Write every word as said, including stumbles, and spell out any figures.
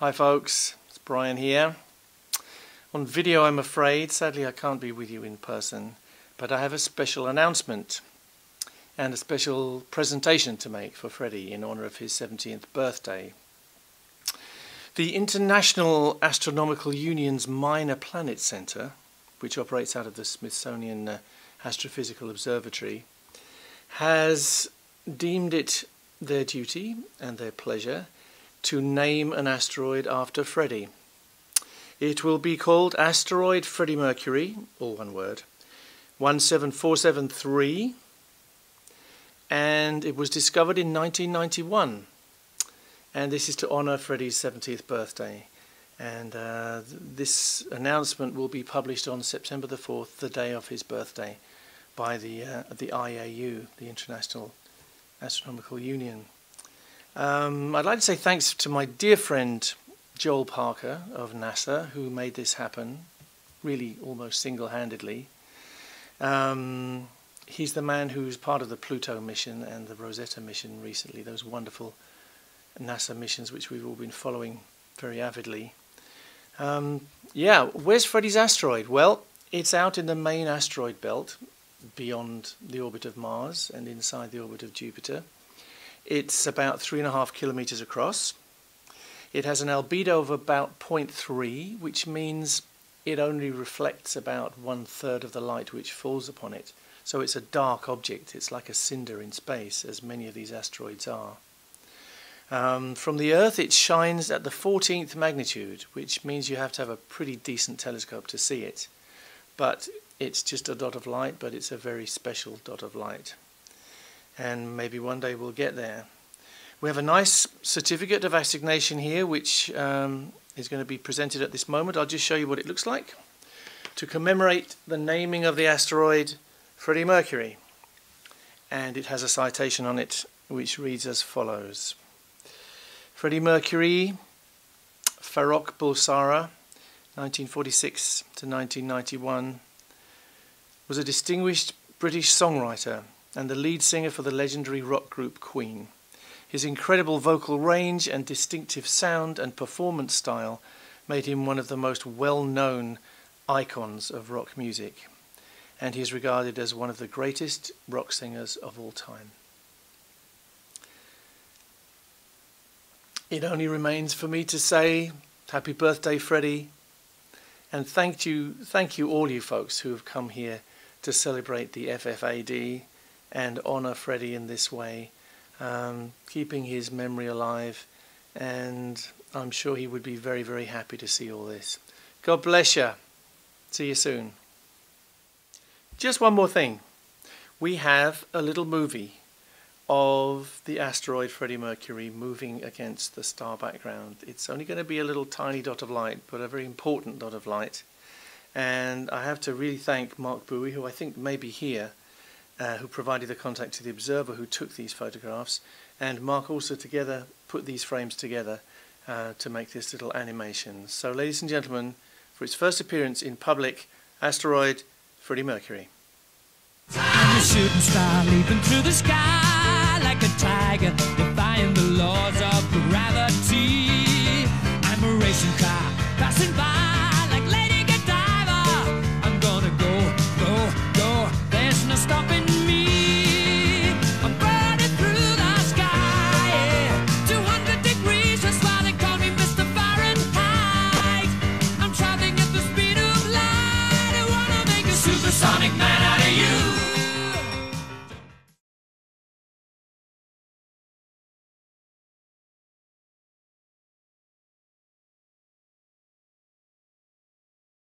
Hi folks, it's Brian here. On video I'm afraid, sadly I can't be with you in person, but I have a special announcement and a special presentation to make for Freddie in honour of his seventieth birthday. The International Astronomical Union's Minor Planet Center, which operates out of the Smithsonian Astrophysical Observatory, has deemed it their duty and their pleasure to name an asteroid after Freddie. It will be called Asteroid Freddiemercury, all one word, one seven four seven three, and it was discovered in nineteen ninety-one. And this is to honour Freddie's seventieth birthday. And uh, this announcement will be published on September the fourth, the day of his birthday, by the, uh, the I A U, the International Astronomical Union. Um, I'd like to say thanks to my dear friend Joel Parker of NASA, who made this happen, really almost single-handedly. Um, he's the man who's part of the Pluto mission and the Rosetta mission recently, those wonderful NASA missions which we've all been following very avidly. Um, yeah, where's Freddie's asteroid? Well, it's out in the main asteroid belt, beyond the orbit of Mars and inside the orbit of Jupiter. It's about three and a half kilometers across. It has an albedo of about zero point three, which means it only reflects about one third of the light which falls upon it. So it's a dark object. It's like a cinder in space, as many of these asteroids are. Um, from the Earth, it shines at the fourteenth magnitude, which means you have to have a pretty decent telescope to see it. But it's just a dot of light, but it's a very special dot of light. And maybe one day we'll get there. We have a nice certificate of assignation here, which um, is going to be presented at this moment. I'll just show you what it looks like to commemorate the naming of the asteroid Freddiemercury. And it has a citation on it which reads as follows: Freddiemercury, Farrokh Bulsara, nineteen forty-six to nineteen ninety-one, was a distinguished British songwriter and the lead singer for the legendary rock group Queen. His incredible vocal range and distinctive sound and performance style made him one of the most well-known icons of rock music, and he is regarded as one of the greatest rock singers of all time. It only remains for me to say happy birthday, Freddie, and thank you, thank you all you folks who have come here to celebrate the F F A D and honour Freddie in this way, um, keeping his memory alive, and I'm sure he would be very, very happy to see all this. God bless you. See you soon. Just one more thing. We have a little movie of the asteroid Freddiemercury moving against the star background. It's only going to be a little tiny dot of light, but a very important dot of light. And I have to really thank Mark Bowie, who I think may be here, Uh, who provided the contact to the observer who took these photographs, and Mark also together put these frames together uh, to make this little animation. So ladies and gentlemen, for its first appearance in public, Asteroid Freddiemercury. I'm a shooting star leaping through the sky like a tiger, defying the laws of gravity. I'm a racing car passing by. Sonic man out of you.